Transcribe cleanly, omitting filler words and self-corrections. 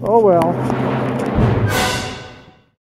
Oh well.